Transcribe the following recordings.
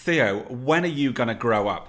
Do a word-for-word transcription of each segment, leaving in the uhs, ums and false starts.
Theo, when are you going to grow up?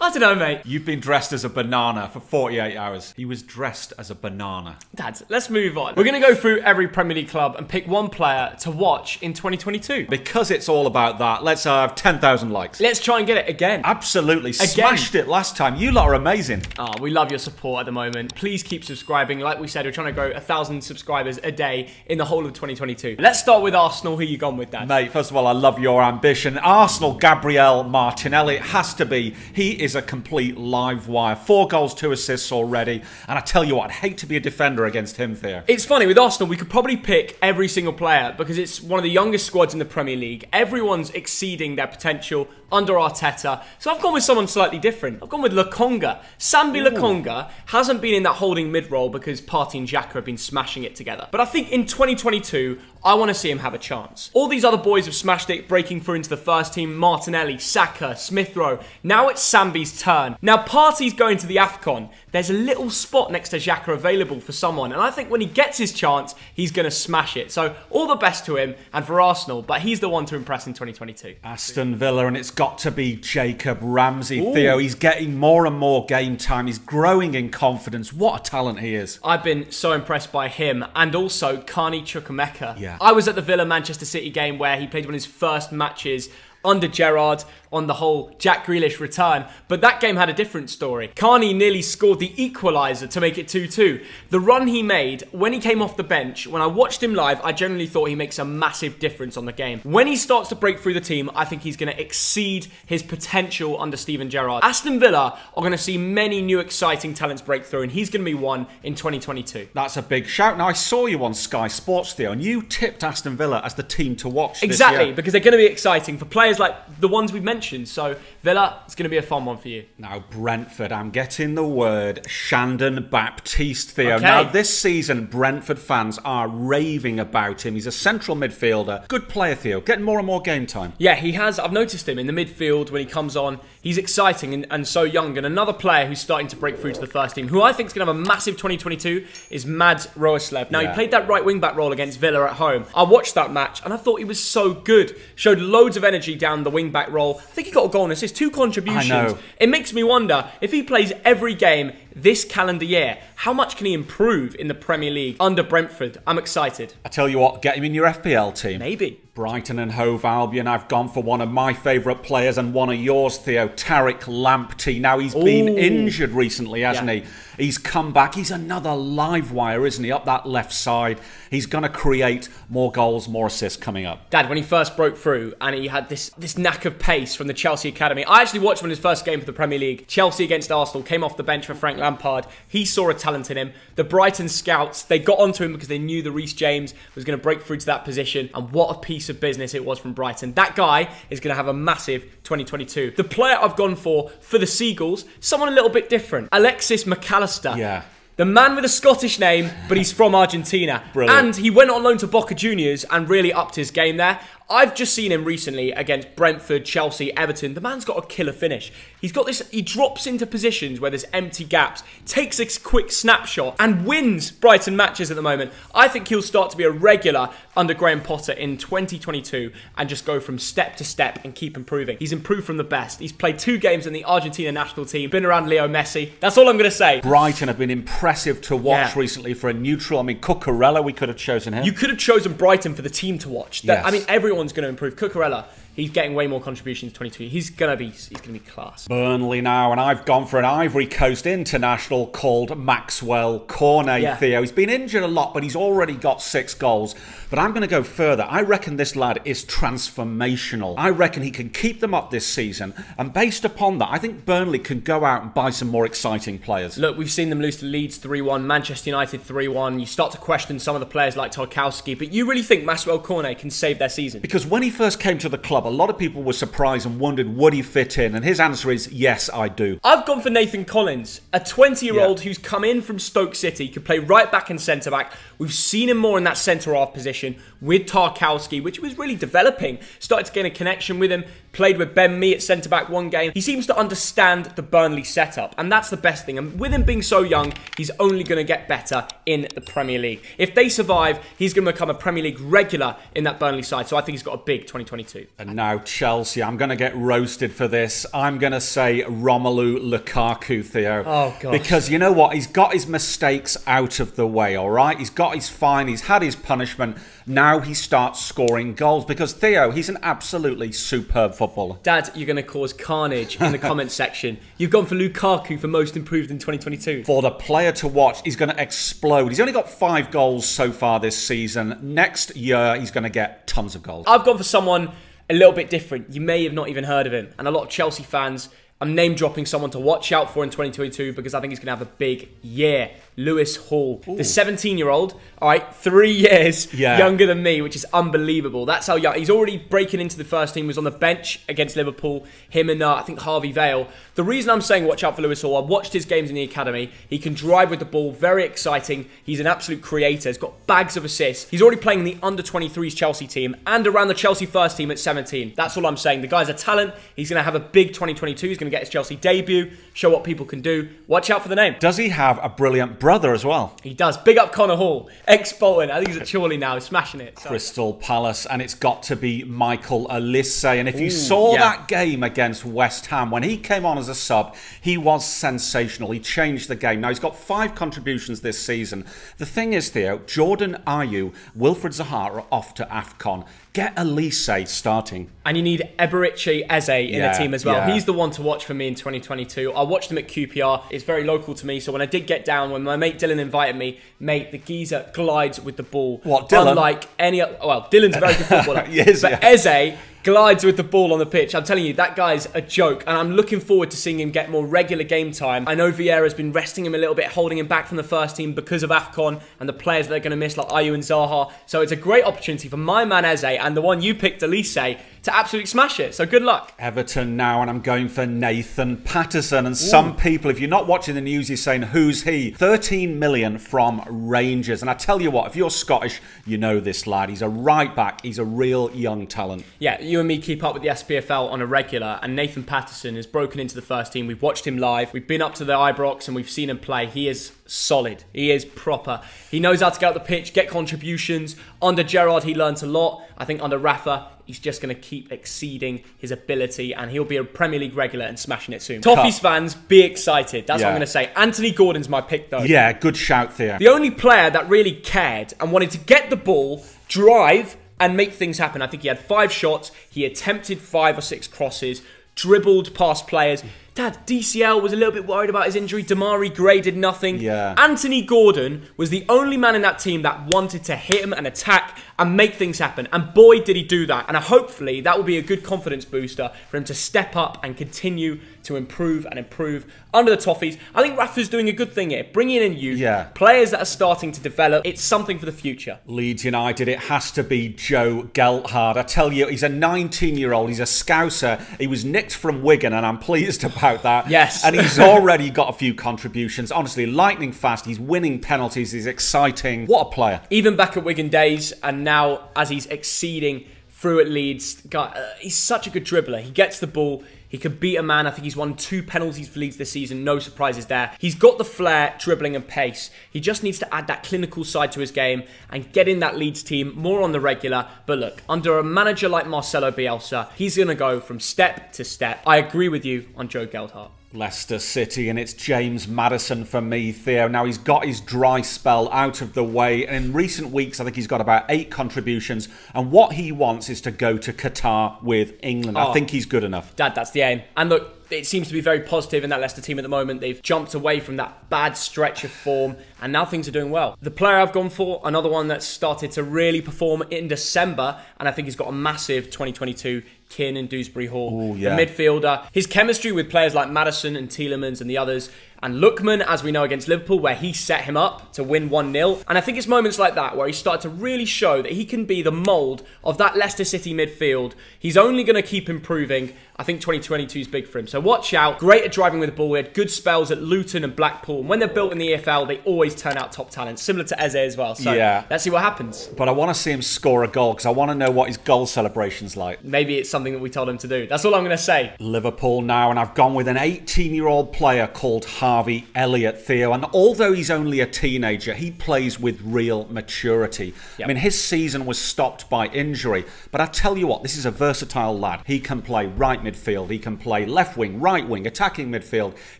I don't know, mate. You've been dressed as a banana for forty-eight hours. He was dressed as a banana. Dad, let's move on. We're going to go through every Premier League club and pick one player to watch in twenty twenty-two. Because it's all about that, let's have ten thousand likes. Let's try and get it again. Absolutely. Again. Smashed it last time. You lot are amazing. Oh, we love your support at the moment. Please keep subscribing. Like we said, we're trying to grow one thousand subscribers a day in the whole of twenty twenty-two. Let's start with Arsenal. Who you gone with, Dad? Mate, first of all, I love your ambition. Arsenal, Gabriel Martinelli has to be. He is... is a complete live wire. Four goals, two assists already. And I tell you what, I'd hate to be a defender against him, Theo. It's funny, with Arsenal, we could probably pick every single player because it's one of the youngest squads in the Premier League. Everyone's exceeding their potential under Arteta. So I've gone with someone slightly different. I've gone with Lokonga. Sambi Lokonga hasn't been in that holding mid role because Partey and Xhaka have been smashing it together. But I think in twenty twenty-two, I want to see him have a chance. All these other boys have smashed it, breaking through into the first team. Martinelli, Saka, Smith Rowe. Now it's Sambi's turn. Now Partey's going to the AFCON. There's a little spot next to Xhaka available for someone. And I think when he gets his chance, he's going to smash it. So all the best to him and for Arsenal. But he's the one to impress in twenty twenty-two. Aston Villa, and it's got to be Jacob Ramsey. Ooh. Theo, he's getting more and more game time. He's growing in confidence. What a talent he is. I've been so impressed by him. And also Carney Chukwuemeka. Yeah. I was at the Villa Manchester City game where he played one of his first matches under Gerrard on the whole Jack Grealish return. But that game had a different story. Carney nearly scored the equaliser to make it two two. The run he made when he came off the bench, when I watched him live, I generally thought he makes a massive difference on the game. When he starts to break through the team, I think he's going to exceed his potential under Steven Gerrard. Aston Villa are going to see many new exciting talents break through, and he's going to be one in twenty twenty-two. That's a big shout. Now, I saw you on Sky Sports, Theo, and you tipped Aston Villa as the team to watch. Exactly, this year. Because they're going to be exciting for players like the ones we've mentioned. So, Villa, it's going to be a fun one for you. Now, Brentford, I'm getting the word Shandon Baptiste, Theo. Okay. Now, this season, Brentford fans are raving about him. He's a central midfielder. Good player, Theo. Getting more and more game time. Yeah, he has. I've noticed him in the midfield when he comes on. He's exciting and, and so young. And another player who's starting to break through to the first team, who I think is going to have a massive twenty twenty-two, is Mads Rooslev. Now, yeah. He played that right wing-back role against Villa at home. I watched that match, and I thought he was so good. Showed loads of energy down the wing-back role. I think he got a goal and assist, two contributions. I know. It makes me wonder, if he plays every game this calendar year, how much can he improve in the Premier League under Brentford? I'm excited. I tell you what, get him in your F P L team. Maybe. Brighton and Hove Albion, I've gone for one of my favourite players and one of yours, Theo, Tarek Lamptey. Now, he's Ooh. been injured recently, hasn't yeah. he? He's come back. He's another live wire, isn't he, up that left side. He's going to create more goals, more assists coming up. Dad, when he first broke through and he had this, this knack of pace from the Chelsea academy, I actually watched him in his first game for the Premier League. Chelsea against Arsenal, came off the bench for Frank Lampard. He saw a talent in him. The Brighton scouts, they got onto him because they knew that Reece James was going to break through to that position. And what a piece of business it was from Brighton. That guy is going to have a massive twenty twenty-two. The player I've gone for for the Seagulls, someone a little bit different, Alexis McAllister. Yeah. The man with a Scottish name, but he's from Argentina. Brilliant. And he went on loan to Boca Juniors and really upped his game there. I've just seen him recently against Brentford, Chelsea, Everton. The man's got a killer finish. He's got this, he drops into positions where there's empty gaps, takes a quick snapshot and wins Brighton matches at the moment. I think he'll start to be a regular under Graham Potter in twenty twenty-two and just go from step to step and keep improving. He's improved from the best. He's played two games in the Argentina national team, been around Leo Messi. That's all I'm going to say. Brighton have been impressive to watch yeah. recently for a neutral. I mean, Cucurella, we could have chosen him. You could have chosen Brighton for the team to watch. Yes. I mean, everyone One's going to improve. Cucurella, he's getting way more contributions. twenty-two. He's going to be, he's going to be class. Burnley now, and I've gone for an Ivory Coast international called Maxwel Cornet. Yeah. Theo, he's been injured a lot, but he's already got six goals. But I'm going to go further. I reckon this lad is transformational. I reckon he can keep them up this season, and based upon that, I think Burnley can go out and buy some more exciting players. Look, we've seen them lose to Leeds three one, Manchester United three one. You start to question some of the players like Tarkowski, but you really think Maxwel Cornet can save their season? Because when he first came to the club, a lot of people were surprised and wondered, would he fit in? And his answer is, yes, I do. I've gone for Nathan Collins, a twenty-year-old yeah. who's come in from Stoke City, could play right back and centre-back. We've seen him more in that centre-half position with Tarkowski, which was really developing. Started to get a connection with him. Played with Ben Mee at centre-back one game. He seems to understand the Burnley setup, and that's the best thing. And with him being so young, he's only going to get better in the Premier League. If they survive, he's going to become a Premier League regular in that Burnley side. So I think he's got a big twenty twenty-two. And now Chelsea. I'm going to get roasted for this. I'm going to say Romelu Lukaku, Theo. Oh, God. Because you know what? He's got his mistakes out of the way, all right? He's got his fine. He's had his punishment. Now he starts scoring goals because, Theo, he's an absolutely superb footballer. Dad, you're going to cause carnage in the comments section. You've gone for Lukaku for most improved in twenty twenty-two. For the player to watch, he's going to explode. He's only got five goals so far this season. Next year, he's going to get tons of goals. I've gone for someone a little bit different. You may have not even heard of him. And a lot of Chelsea fans, I'm name-dropping someone to watch out for in twenty twenty-two because I think he's going to have a big year. Lewis Hall, Ooh. the seventeen-year-old, all right, three years yeah. younger than me, which is unbelievable. That's how young. He's already breaking into the first team. He was on the bench against Liverpool, him and, uh, I think, Harvey Vale. The reason I'm saying watch out for Lewis Hall, I watched his games in the academy. He can drive with the ball, very exciting. He's an absolute creator. He's got bags of assists. He's already playing in the under twenty-threes Chelsea team and around the Chelsea first team at seventeen. That's all I'm saying. The guy's a talent. He's going to have a big twenty twenty-two. He's going to get his Chelsea debut, show what people can do. Watch out for the name. Does he have a brilliant brother as well? He does. Big up Connor Hall, ex-Bolton. I think he's at Chorley now, smashing it. So. Crystal Palace, and it's got to be Michael Olise. And if Ooh, you saw yeah. that game against West Ham, when he came on as a sub, he was sensational. He changed the game. Now, he's got five contributions this season. The thing is, Theo, Jordan Ayew, Wilfred Zaha are off to AFCON. Get Olise starting. And you need Eberechi Eze in yeah, the team as well. Yeah. He's the one to watch for me in twenty twenty-two. I watched him at Q P R. It's very local to me. So when I did get down, when my mate Dylan invited me, mate, the geezer glides with the ball. What, Dylan? Unlike any other... Well, Dylan's a very good footballer. Yes, but yeah. Eze glides with the ball on the pitch. I'm telling you, that guy's a joke. And I'm looking forward to seeing him get more regular game time. I know Vieira's been resting him a little bit, holding him back from the first team because of AFCON and the players they're going to miss, like Ayew and Zaha. So it's a great opportunity for my man Eze and the one you picked, Olise, to absolutely smash it. So good luck. Everton now, and I'm going for Nathan Patterson. And Ooh. some people, if you're not watching the news, you're saying, who's he? thirteen million from Rangers. And I tell you what, if you're Scottish, you know this lad. He's a right back. He's a real young talent. Yeah, you and me keep up with the S P F L on a regular, and Nathan Patterson has broken into the first team. We've watched him live. We've been up to the Ibrox and we've seen him play. He is solid. He is proper. He knows how to get out the pitch, get contributions. Under Gerrard, he learnt a lot. I think under Rafa, he's just going to keep exceeding his ability, and he'll be a Premier League regular and smashing it soon. Toffees fans, be excited. That's yeah. what I'm going to say. Anthony Gordon's my pick, though. Yeah, good shout there. The only player that really cared and wanted to get the ball, drive, and make things happen. I think he had five shots. He attempted five or six crosses, dribbled past players. Dad, D C L was a little bit worried about his injury. Damari Gray did nothing. Yeah. Anthony Gordon was the only man in that team that wanted to hit him and attack and make things happen. And boy, did he do that. And hopefully that will be a good confidence booster for him to step up and continue to improve and improve under the Toffees. I think Rafa's doing a good thing here. Bringing in youth, yeah. players that are starting to develop. It's something for the future. Leeds United, it has to be Joe Gelhardt. I tell you, he's a nineteen-year-old. He's a Scouser. He was nicked from Wigan, and I'm pleased about that. Yes. And he's already got a few contributions. Honestly, lightning fast. He's winning penalties. He's exciting. What a player. Even back at Wigan days, and now as he's exceeding through at Leeds, God, uh, he's such a good dribbler. He gets the ball. He could beat a man. I think he's won two penalties for Leeds this season. No surprises there. He's got the flair, dribbling and pace. He just needs to add that clinical side to his game and get in that Leeds team more on the regular. But look, under a manager like Marcelo Bielsa, he's going to go from step to step. I agree with you on Joe Gelhardt. Leicester City, and it's James Maddison for me, Theo. Now, he's got his dry spell out of the way, and in recent weeks I think he's got about eight contributions, and what he wants is to go to Qatar with England. Oh, I think he's good enough. Dad, that's the aim. And look, it seems to be very positive in that Leicester team at the moment. They've jumped away from that bad stretch of form, and now things are doing well. The player I've gone for, another one that started to really perform in December, and I think he's got a massive twenty twenty-two, Keane and Dewsbury Hall. Ooh, yeah. The midfielder. His chemistry with players like Maddison and Tielemans and the others And Lookman, as we know, against Liverpool, where he set him up to win one nil. And I think it's moments like that where he started to really show that he can be the mould of that Leicester City midfield. He's only going to keep improving. I think twenty twenty-two is big for him. So watch out. Great at driving with the ball. He had good spells at Luton and Blackpool. And when they're built in the E F L, they always turn out top talent, similar to Eze as well. So yeah. Let's see what happens. But I want to see him score a goal because I want to know what his goal celebration's like. Maybe it's something that we told him to do. That's all I'm going to say. Liverpool now, and I've gone with an eighteen-year-old player called Harvey Elliott, Theo. And although he's only a teenager, he plays with real maturity. Yep. I mean, his season was stopped by injury. But I tell you what, this is a versatile lad. He can play right midfield. He can play left wing, right wing, attacking midfield.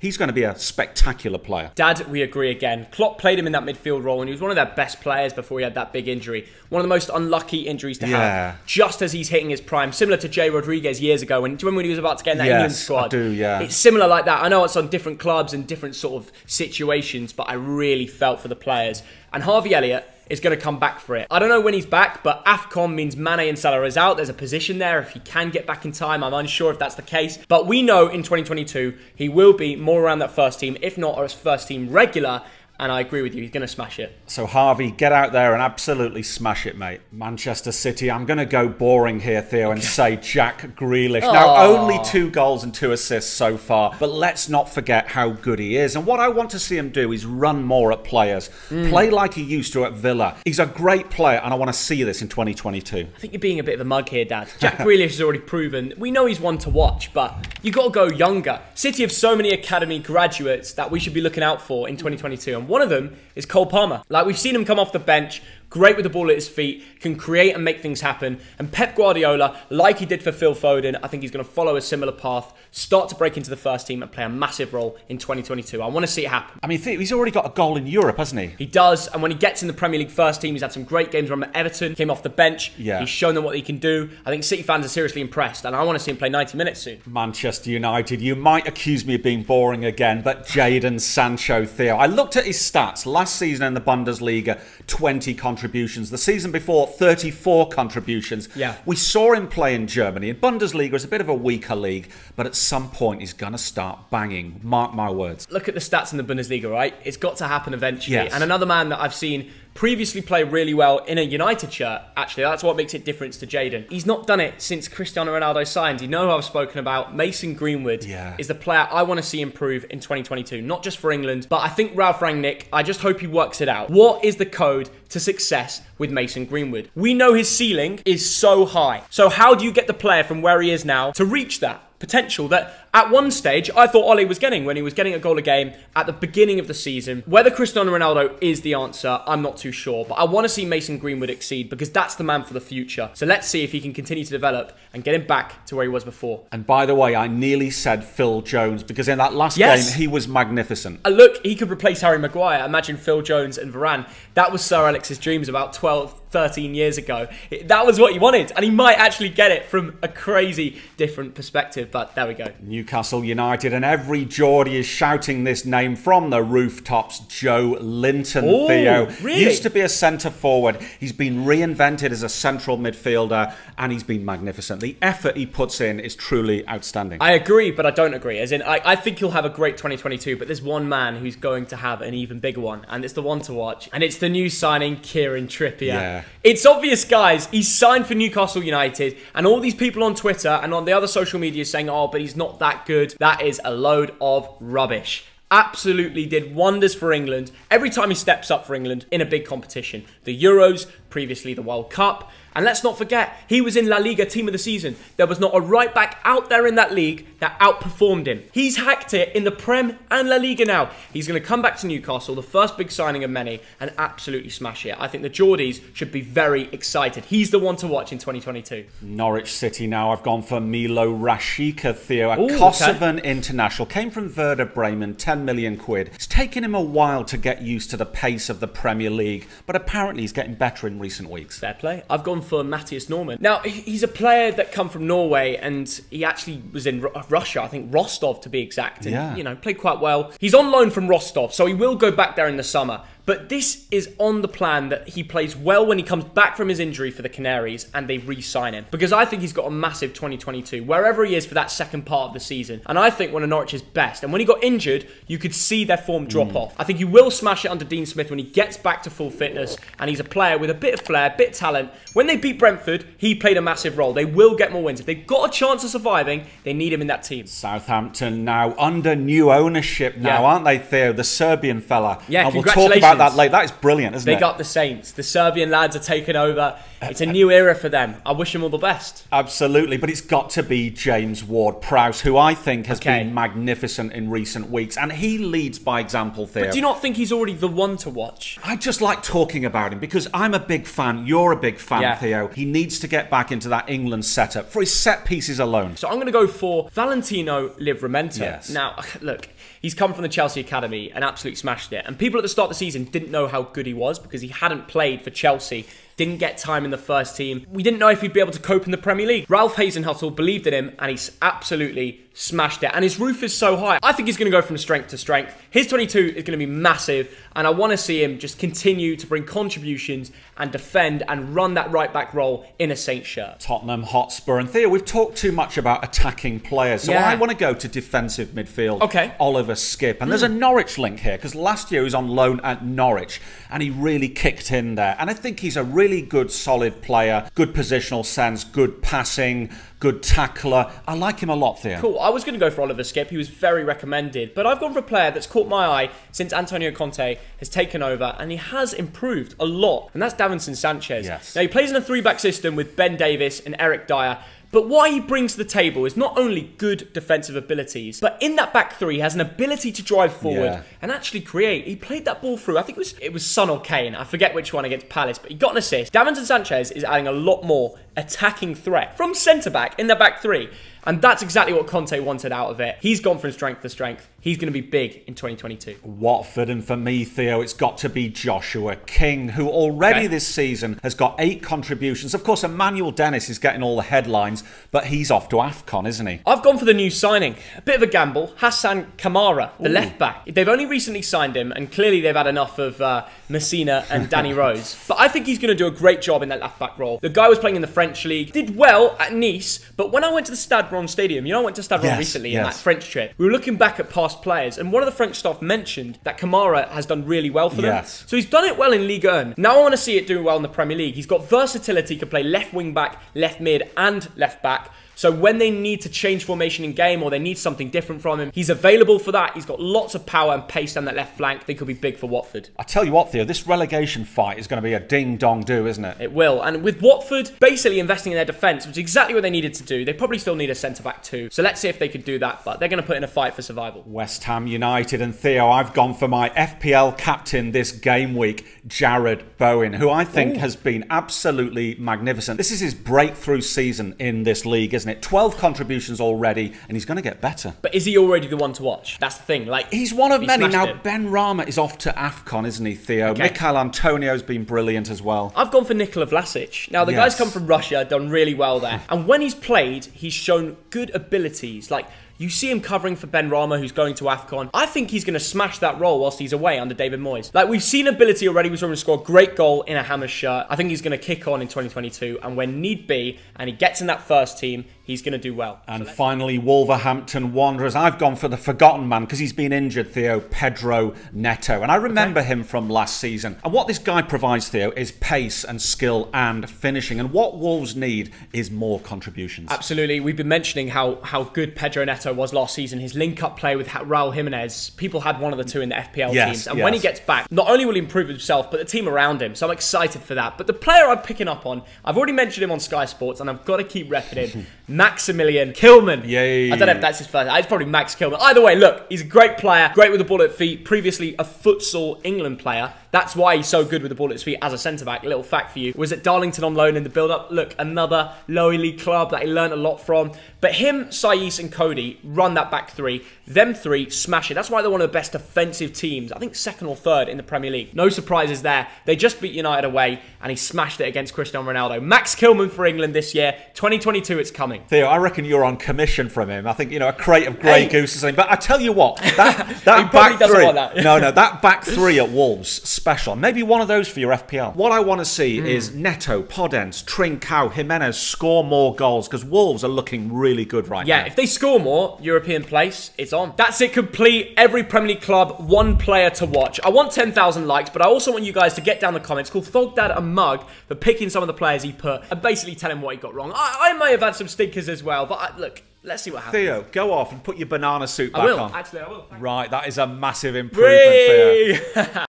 He's going to be a spectacular player. Dad, we agree again. Klopp played him in that midfield role, and he was one of their best players before he had that big injury. One of the most unlucky injuries to yeah. have. Just as he's hitting his prime, similar to Jay Rodriguez years ago. When, do you remember when he was about to get in that yes, England squad? I do, yeah. It's similar like that. I know it's on different clubs and different sort of situations, but I really felt for the players. And Harvey Elliott is going to come back for it. I don't know when he's back, but AFCON means Mane and Salah is out. There's a position there if he can get back in time. I'm unsure if that's the case. But we know in twenty twenty-two, he will be more around that first team, if not as first team regular. And I agree with you, he's going to smash it. So Harvey, get out there and absolutely smash it, mate. Manchester City, I'm going to go boring here, Theo, and say Jack Grealish. Aww. Now, only two goals and two assists so far, but let's not forget how good he is. And what I want to see him do is run more at players. Mm. Play like he used to at Villa. He's a great player, and I want to see this in twenty twenty-two. I think you're being a bit of a mug here, Dad. Jack Grealish has already proven. We know he's one to watch, but you've got to go younger. City have so many academy graduates that we should be looking out for in twenty twenty-two, and one of them is Cole Palmer. Like, we've seen him come off the bench, great with the ball at his feet, can create and make things happen. And Pep Guardiola, like he did for Phil Foden, I think he's going to follow a similar path, start to break into the first team and play a massive role in twenty twenty-two. I want to see it happen. I mean, he's already got a goal in Europe, hasn't he? He does. And when he gets in the Premier League first team, he's had some great games. Remember Everton, came off the bench. Yeah. He's shown them what he can do. I think City fans are seriously impressed, and I want to see him play ninety minutes soon. Manchester United, you might accuse me of being boring again, but Jadon Sancho, Theo. I looked at his stats last season in the Bundesliga, twenty contributions. The season before, thirty-four contributions. Yeah. We saw him play in Germany. And Bundesliga is a bit of a weaker league, but at some point he's going to start banging. Mark my words. Look at the stats in the Bundesliga, right? It's got to happen eventually. Yes. And another man that I've seen previously played really well in a United shirt, actually, that's what makes it difference to Jadon. He's not done it since Cristiano Ronaldo signed. You know who I've spoken about. Mason Greenwood yeah. is the player I want to see improve in twenty twenty-two, not just for England, but I think Ralph Rangnick, I just hope he works it out. What is the code to success with Mason Greenwood? We know his ceiling is so high. So how do you get the player from where he is now to reach that potential that at one stage I thought Ole was getting when he was getting a goal a game at the beginning of the season? Whether Cristiano Ronaldo is the answer, I'm not too sure, but I want to see Mason Greenwood exceed because that's the man for the future. So let's see if he can continue to develop and get him back to where he was before. And by the way, I nearly said Phil Jones because in that last yes. game, he was magnificent. And look, he could replace Harry Maguire. Imagine Phil Jones and Varane. That was Sir Alex's dreams about twelve, thirteen years ago. That was what he wanted, and he might actually get it from a crazy different perspective, but there we go. Newcastle United, and every Geordie is shouting this name from the rooftops, Joe Linton. Ooh, Theo. Really? Used to be a centre forward. He's been reinvented as a central midfielder, and he's been magnificent. The effort he puts in is truly outstanding. I agree, but I don't agree. As in, I, I think he'll have a great twenty twenty-two, but there's one man who's going to have an even bigger one, and it's the one to watch, and it's the new signing, Kieran Trippier. Yeah. It's obvious, guys, he's signed for Newcastle United, and all these people on Twitter and on the other social media saying, oh, but he's not that good. That is a load of rubbish. Absolutely did wonders for England every time he steps up for England in a big competition. The Euros, previously the World Cup. And let's not forget, he was in La Liga Team of the Season. There was not a right-back out there in that league that outperformed him. He's hacked it in the Prem and La Liga now. He's going to come back to Newcastle, the first big signing of many, and absolutely smash it. I think the Geordies should be very excited. He's the one to watch in twenty twenty-two. Norwich City now. I've gone for Milo Rashica, Theo. A Ooh, Kosovan okay. international. Came from Werder Bremen, ten million quid. It's taken him a while to get used to the pace of the Premier League, but apparently he's getting better in recent weeks. Fair play. I've gone for for Matthias Norman. Now, he's a player that come from Norway, and he actually was in R Russia, I think Rostov to be exact, and, yeah. you know, played quite well. He's on loan from Rostov, so he will go back there in the summer. But this is on the plan that he plays well when he comes back from his injury for the Canaries and they re-sign him. Because I think he's got a massive twenty twenty-two, wherever he is for that second part of the season. And I think one of Norwich's best. And when he got injured, you could see their form drop mm. off. I think he will smash it under Dean Smith when he gets back to full fitness. And he's a player with a bit of flair, a bit of talent. When they beat Brentford, he played a massive role. They will get more wins. If they've got a chance of surviving, they need him in that team. Southampton now, under new ownership now, yeah. aren't they, Theo? The Serbian fella. Yeah, and congratulations. We'll talk about that late. That is brilliant, isn't it? They got the Saints. The Serbian lads are taking over. It's a new era for them. I wish them all the best. Absolutely, but it's got to be James Ward-Prowse, who I think has okay. been magnificent in recent weeks, and he leads by example, Theo. But do you not think he's already the one to watch? I just like talking about him because I'm a big fan. You're a big fan, yeah. Theo. He needs to get back into that England setup for his set pieces alone. So I'm going to go for Valentino Livramento. Yes. Now, look, he's come from the Chelsea Academy and absolutely smashed it. And people at the start of the season didn't know how good he was because he hadn't played for Chelsea, didn't get time in the first team. We didn't know if he'd be able to cope in the Premier League. Ralph Hasenhüttl believed in him and he's absolutely smashed it. And his roof is so high. I think he's going to go from strength to strength. His twenty-two is going to be massive and I want to see him just continue to bring contributions and defend and run that right-back role in a Saints shirt. Tottenham Hotspur. And Theo, we've talked too much about attacking players. So yeah. I want to go to defensive midfield. Okay. Oliver Skipp. And mm. there's a Norwich link here because last year he was on loan at Norwich and he really kicked in there. And I think he's a really Really good, solid player, good positional sense, good passing, good tackler. I like him a lot, Theo. Cool. I was going to go for Oliver Skipp. He was very recommended. But I've gone for a player that's caught my eye since Antonio Conte has taken over, and he has improved a lot. And that's Davinson Sanchez. Yes. Now, he plays in a three-back system with Ben Davis and Eric Dyer. But what he brings to the table is not only good defensive abilities, but in that back three, he has an ability to drive forward yeah. and actually create. He played that ball through. I think it was it was Son or Kane. I forget which one against Palace, but he got an assist. Davinson Sanchez is adding a lot more attacking threat from centre-back in the back three. And that's exactly what Conte wanted out of it. He's gone from strength to strength. He's going to be big in twenty twenty-two. Watford, and for me, Theo, it's got to be Joshua King, who already okay. this season has got eight contributions. Of course, Emmanuel Dennis is getting all the headlines, but he's off to AFCON, isn't he? I've gone for the new signing. A bit of a gamble. Hassan Kamara, the Ooh. left back. They've only recently signed him, and clearly they've had enough of uh, Messina and Danny Rose. But I think he's going to do a great job in that left back role. The guy was playing in the French league, did well at Nice, but when I went to the Stade Ron Stadium. You know, I went to Stade Ron yes, recently yes. in that French trip. We were looking back at past players, and one of the French staff mentioned that Kamara has done really well for yes. them. So he's done it well in Ligue one. Now I want to see it do well in the Premier League. He's got versatility, can play left wing back, left mid, and left back. So when they need to change formation in game or they need something different from him, he's available for that. He's got lots of power and pace down that left flank. They could be big for Watford. I tell you what, Theo, this relegation fight is going to be a ding-dong-do, isn't it? It will. And with Watford basically investing in their defence, which is exactly what they needed to do, they probably still need a centre-back too. So let's see if they could do that, but they're going to put in a fight for survival. West Ham United, and Theo, I've gone for my F P L captain this game week, Jared Bowen, who I think Ooh. has been absolutely magnificent. This is his breakthrough season in this league, isn't it? twelve contributions already, and he's going to get better. But is he already the one to watch? That's the thing. Like, he's one of many. Now, it. Ben Rama is off to AFCON, isn't he, Theo? Okay. Michail Antonio's been brilliant as well. I've gone for Nikola Vlasic. Now, the yes. guy's come from Russia, done really well there. And when he's played, he's shown good abilities. Like, you see him covering for Ben Rama, who's going to AFCON. I think he's going to smash that role whilst he's away under David Moyes. Like, we've seen ability already. We've seen him score a great goal in a Hammers shirt. I think he's going to kick on in twenty twenty-two. And when need be, and he gets in that first team, he's going to do well. And so finally, Wolverhampton Wanderers. I've gone for the forgotten man because he's been injured, Theo, Pedro Neto. And I remember okay. him from last season. And what this guy provides, Theo, is pace and skill and finishing. And what Wolves need is more contributions. Absolutely. We've been mentioning how, how good Pedro Neto was last season. His link-up play with Raul Jimenez. People had one of the two in the F P L yes, teams. And yes. when he gets back, not only will he improve himself, but the team around him. So I'm excited for that. But the player I'm picking up on, I've already mentioned him on Sky Sports, and I've got to keep repping him. Maximilian Kilman. Yay. I don't know if that's his first. It's probably Max Kilman. Either way, look, he's a great player, great with the ball at feet, previously a futsal England player. That's why he's so good with the ball at his feet as a centre-back. Little fact for you. Was at Darlington on loan in the build-up. Look, another lower league club that he learned a lot from. But him, Saïs and Cody run that back three. Them three smash it. That's why they're one of the best defensive teams. I think second or third in the Premier League. No surprises there. They just beat United away and he smashed it against Cristiano Ronaldo. Max Kilman for England this year. twenty twenty-two, it's coming. Theo, I reckon you're on commission from him. I think, you know, a crate of Grey hey. Goose or something. But I tell you what, that, that back three. That. no, no, that back three at Wolves special. Maybe one of those for your F P L. What I want to see mm. is Neto, Podence, Trincao, Jimenez score more goals, because Wolves are looking really good right yeah, now. Yeah, if they score more, European place, it's on. That's it, complete. Every Premier League club, one player to watch. I want ten thousand likes, but I also want you guys to get down the comments, call Thogdad a mug for picking some of the players he put, and basically tell him what he got wrong. I, I may have had some stinkers as well, but I, look, let's see what happens. Theo, go off and put your banana suit back on. I will, on. actually, I will. Thanks. Right, that is a massive improvement, Theo.